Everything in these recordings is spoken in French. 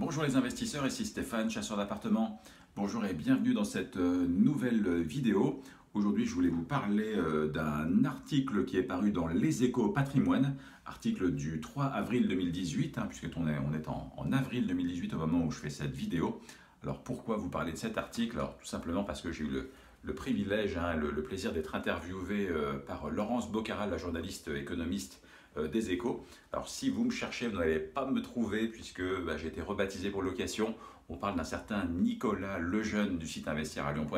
Bonjour les investisseurs, ici Stéphane, chasseur d'appartements. Bonjour et bienvenue dans cette nouvelle vidéo. Aujourd'hui, je voulais vous parler d'un article qui est paru dans Les Échos Patrimoine, article du 3 avril 2018, hein, puisqu'on est en avril 2018 au moment où je fais cette vidéo. Alors pourquoi vous parlez de cet article? Alors tout simplement parce que j'ai eu le privilège, hein, le plaisir d'être interviewé par Laurence Bocara, la journaliste économiste des Échos. Alors si vous me cherchez, vous n'allez pas me trouver puisque j'ai été rebaptisé pour location. On parle d'un certain Nicolas Lejeune du site Investir à Lyon.fr.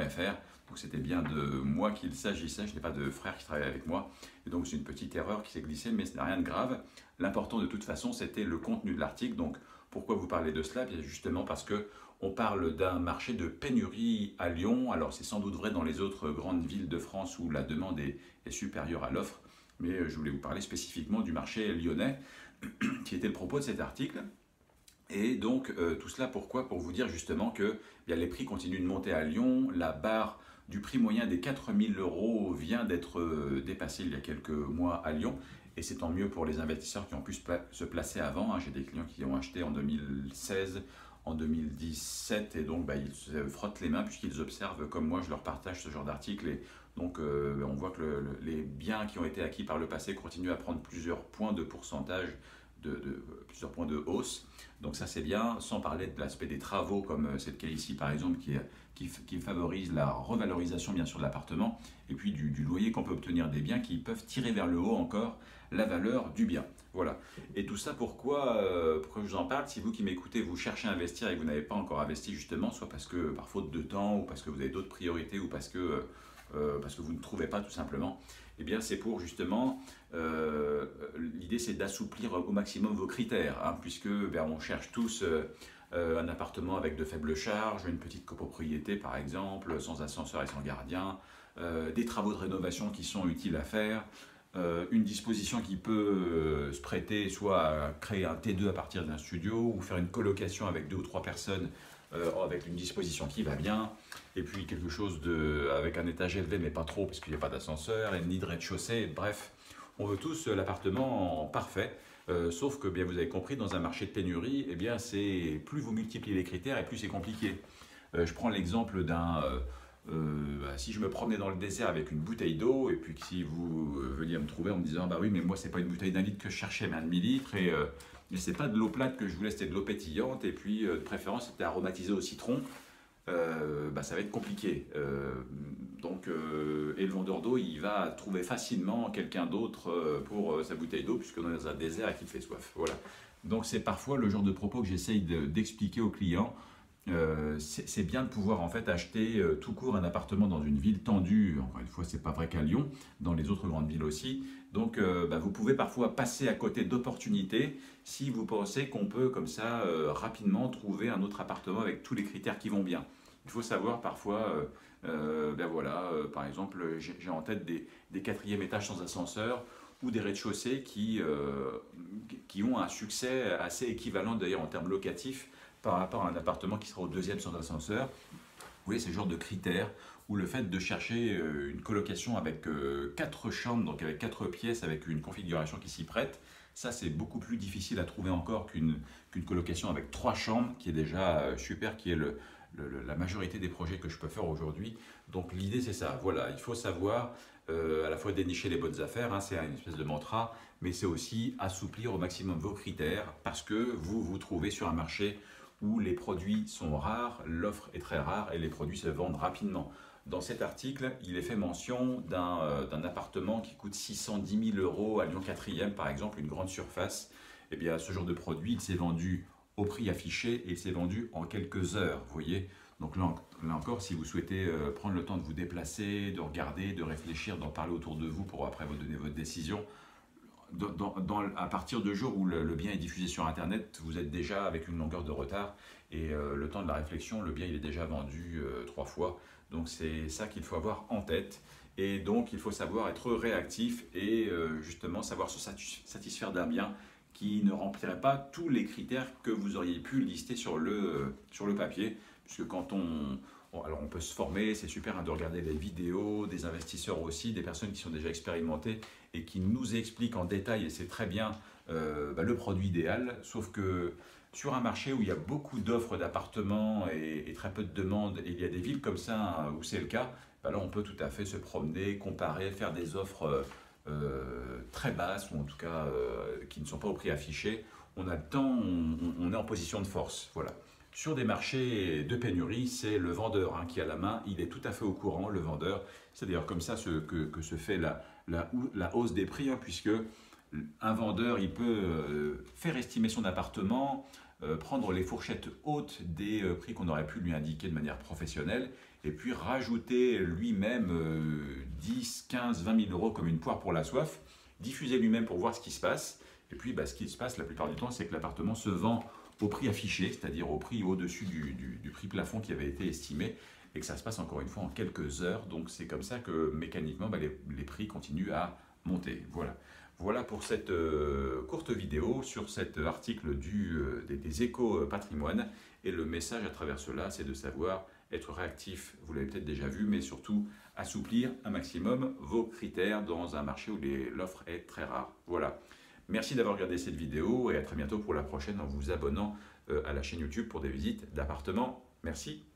Donc c'était bien de moi qu'il s'agissait, je n'ai pas de frère qui travaillait avec moi. Et donc c'est une petite erreur qui s'est glissée, mais ce n'est rien de grave. L'important de toute façon, c'était le contenu de l'article. Donc pourquoi vous parlez de cela? Bien justement parce que on parle d'un marché de pénurie à Lyon. Alors c'est sans doute vrai dans les autres grandes villes de France où la demande est supérieure à l'offre. Mais je voulais vous parler spécifiquement du marché lyonnais, qui était le propos de cet article. Et donc, tout cela, pourquoi? Pour vous dire justement que les prix continuent de monter à Lyon, la barre du prix moyen des 4 000 € vient d'être dépassée il y a quelques mois à Lyon. Et c'est tant mieux pour les investisseurs qui ont pu se placer avant. J'ai des clients qui ont acheté en 2016, en 2017, et donc ils se frottent les mains puisqu'ils observent, comme moi, je leur partage ce genre d'article. Et donc on voit que les biens qui ont été acquis par le passé continuent à prendre plusieurs points de pourcentage, plusieurs points de hausse. Donc ça c'est bien, sans parler de l'aspect des travaux, comme c'est le cas ici par exemple, qui favorise la revalorisation bien sûr de l'appartement, et puis du loyer qu'on peut obtenir des biens qui peuvent tirer vers le haut encore la valeur du bien. Voilà. Et tout ça, pourquoi je vous en parle? Si vous qui m'écoutez, vous cherchez à investir et que vous n'avez pas encore investi justement, soit parce que par faute de temps, ou parce que vous avez d'autres priorités, ou parce que vous ne trouvez pas tout simplement, eh bien c'est pour justement, l'idée c'est d'assouplir au maximum vos critères, hein, puisque on cherche tous un appartement avec de faibles charges, une petite copropriété par exemple, sans ascenseur et sans gardien, des travaux de rénovation qui sont utiles à faire, une disposition qui peut se prêter soit à créer un T2 à partir d'un studio, ou faire une colocation avec 2 ou 3 personnes, avec une disposition qui va bien, et puis quelque chose avec un étage élevé mais pas trop parce qu'il n'y a pas d'ascenseur et ni de rez-de-chaussée. Bref, on veut tous l'appartement parfait, sauf que vous avez compris, dans un marché de pénurie, c'est plus vous multipliez les critères et plus c'est compliqué. Je prends l'exemple d'un si je me promenais dans le désert avec une bouteille d'eau, et puis que si vous veniez à me trouver en me disant oui mais moi c'est pas une bouteille d'un litre que je cherchais mais un demi-litre, et c'est pas de l'eau plate que je voulais, c'était de l'eau pétillante, et puis de préférence c'était aromatisé au citron, ça va être compliqué. Et le vendeur d'eau, il va trouver facilement quelqu'un d'autre pour sa bouteille d'eau, puisqu'on est dans un désert et qu'il fait soif. Voilà. Donc c'est parfois le genre de propos que j'essaye d'expliquer aux clients. C'est bien de pouvoir en fait acheter tout court un appartement dans une ville tendue. Encore une fois, c'est pas vrai qu'à Lyon, dans les autres grandes villes aussi. Donc vous pouvez parfois passer à côté d'opportunités si vous pensez qu'on peut comme ça rapidement trouver un autre appartement avec tous les critères qui vont bien. Il faut savoir parfois, par exemple, j'ai en tête des 4e étages sans ascenseur, ou des rez-de-chaussée qui ont un succès assez équivalent d'ailleurs en termes locatifs par rapport à un appartement qui sera au 2e sans ascenseur. Vous voyez, ce genre de critères, ou le fait de chercher une colocation avec 4 chambres, donc avec 4 pièces, avec une configuration qui s'y prête, ça c'est beaucoup plus difficile à trouver encore qu'une colocation avec 3 chambres, qui est déjà super, qui est la majorité des projets que je peux faire aujourd'hui. Donc l'idée c'est ça, voilà, il faut savoir à la fois dénicher les bonnes affaires, hein, c'est une espèce de mantra, mais c'est aussi assouplir au maximum vos critères, parce que vous vous trouvez sur un marché où les produits sont rares, l'offre est très rare et les produits se vendent rapidement. Dans cet article, il est fait mention d'un appartement qui coûte 610 000 € à Lyon 4e, par exemple, une grande surface. Eh bien, ce genre de produit, il s'est vendu au prix affiché et il s'est vendu en quelques heures, vous voyez. Donc là encore, si vous souhaitez prendre le temps de vous déplacer, de regarder, de réfléchir, d'en parler autour de vous pour après vous donner votre décision, à partir du jour où le bien est diffusé sur Internet, vous êtes déjà avec une longueur de retard, et le temps de la réflexion, le bien il est déjà vendu 3 fois. Donc c'est ça qu'il faut avoir en tête, et donc il faut savoir être réactif et justement savoir se satisfaire d'un bien qui ne remplirait pas tous les critères que vous auriez pu lister sur le papier, puisque quand on peut se former, c'est super de regarder les vidéos, des investisseurs aussi, des personnes qui sont déjà expérimentées et qui nous expliquent en détail, et c'est très bien, le produit idéal, sauf que Sur un marché où il y a beaucoup d'offres d'appartements et très peu de demandes, et il y a des villes comme ça où c'est le cas, ben là on peut tout à fait se promener, comparer, faire des offres très basses, ou en tout cas qui ne sont pas au prix affiché. On a le temps, on est en position de force. Voilà. Sur des marchés de pénurie, c'est le vendeur hein, qui a la main, il est tout à fait au courant, le vendeur. C'est d'ailleurs comme ça que se fait la hausse des prix, hein, puisque un vendeur, il peut faire estimer son appartement, prendre les fourchettes hautes des prix qu'on aurait pu lui indiquer de manière professionnelle, et puis rajouter lui-même 10, 15, 20 000 euros comme une poire pour la soif, diffuser lui-même pour voir ce qui se passe. Et puis, bah, ce qui se passe la plupart du temps, c'est que l'appartement se vend au prix affiché, c'est-à-dire au prix au-dessus du prix plafond qui avait été estimé, et que ça se passe encore une fois en quelques heures. Donc, c'est comme ça que mécaniquement, bah, les prix continuent à monter. Voilà. Voilà pour cette courte vidéo sur cet article des Échos Patrimoine. Et le message à travers cela, c'est de savoir être réactif. Vous l'avez peut-être déjà vu, mais surtout assouplir un maximum vos critères dans un marché où l'offre est très rare. Voilà. Merci d'avoir regardé cette vidéo et à très bientôt pour la prochaine en vous abonnant à la chaîne YouTube pour des visites d'appartements. Merci.